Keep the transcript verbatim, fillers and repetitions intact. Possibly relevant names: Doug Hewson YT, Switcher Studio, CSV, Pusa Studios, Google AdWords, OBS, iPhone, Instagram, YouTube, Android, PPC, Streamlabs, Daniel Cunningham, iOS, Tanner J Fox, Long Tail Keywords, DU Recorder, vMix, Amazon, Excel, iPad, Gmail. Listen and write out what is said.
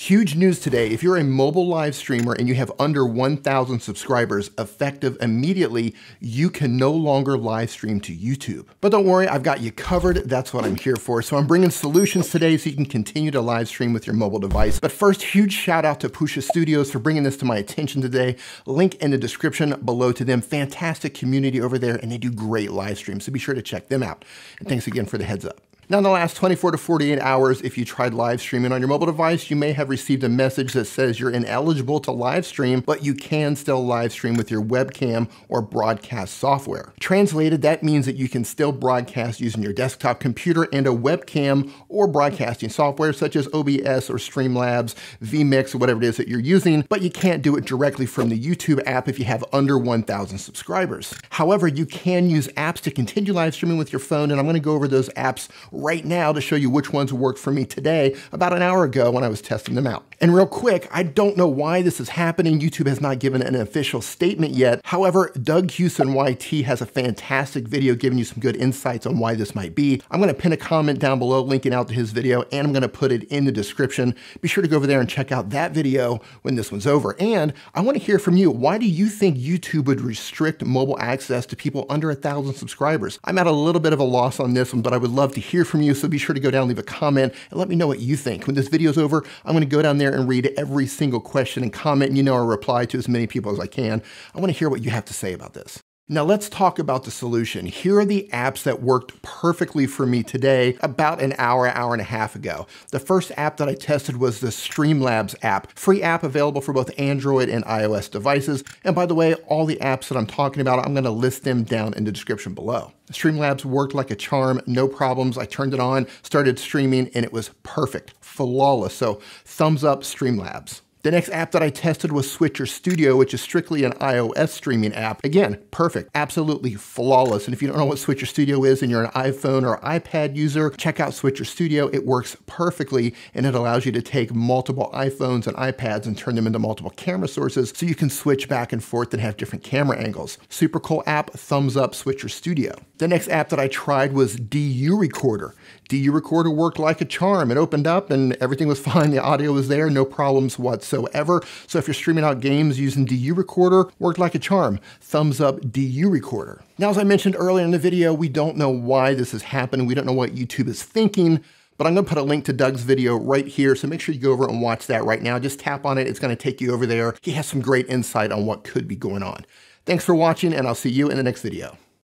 Huge news today. If you're a mobile live streamer and you have under one thousand subscribers, effective immediately, you can no longer live stream to YouTube. But don't worry, I've got you covered. That's what I'm here for. So I'm bringing solutions today so you can continue to live stream with your mobile device. But first, huge shout out to Pusa Studios for bringing this to my attention today. Link in the description below to them. Fantastic community over there, and they do great live streams. So be sure to check them out. And thanks again for the heads up. Now in the last twenty-four to forty-eight hours, if you tried live streaming on your mobile device, you may have received a message that says you're ineligible to live stream, but you can still live stream with your webcam or broadcast software. Translated, that means that you can still broadcast using your desktop computer and a webcam or broadcasting software such as O B S or Streamlabs, vMix, or whatever it is that you're using, but you can't do it directly from the YouTube app if you have under one thousand subscribers. However, you can use apps to continue live streaming with your phone, and I'm gonna go over those apps right now to show you which ones worked for me today, about an hour ago when I was testing them out. And real quick, I don't know why this is happening. YouTube has not given an official statement yet. However, Doug Hewson Y T has a fantastic video giving you some good insights on why this might be. I'm gonna pin a comment down below linking out to his video, and I'm gonna put it in the description. Be sure to go over there and check out that video when this one's over. And I wanna hear from you. Why do you think YouTube would restrict mobile access to people under a thousand subscribers? I'm at a little bit of a loss on this one, but I would love to hear from you, so be sure to go down, leave a comment, and let me know what you think. When this video's over, I'm gonna go down there and read every single question and comment, and you know I'll reply to as many people as I can. I wanna hear what you have to say about this. Now let's talk about the solution. Here are the apps that worked perfectly for me today about an hour, hour and a half ago. The first app that I tested was the Streamlabs app, free app available for both Android and iOS devices. And by the way, all the apps that I'm talking about, I'm gonna list them down in the description below. Streamlabs worked like a charm, no problems. I turned it on, started streaming, and it was perfect, flawless. So thumbs up Streamlabs. The next app that I tested was Switcher Studio, which is strictly an iOS streaming app. Again, perfect, absolutely flawless. And if you don't know what Switcher Studio is and you're an iPhone or iPad user, check out Switcher Studio. It works perfectly, and it allows you to take multiple iPhones and iPads and turn them into multiple camera sources so you can switch back and forth and have different camera angles. Super cool app, thumbs up Switcher Studio. The next app that I tried was D U Recorder. D U Recorder worked like a charm. It opened up and everything was fine. The audio was there, no problems whatsoever. So if you're streaming out games using D U Recorder, worked like a charm. Thumbs up D U Recorder. Now, as I mentioned earlier in the video, we don't know why this is happening. We don't know what YouTube is thinking, but I'm gonna put a link to Doug's video right here. So make sure you go over and watch that right now. Just tap on it. It's gonna take you over there. He has some great insight on what could be going on. Thanks for watching, and I'll see you in the next video.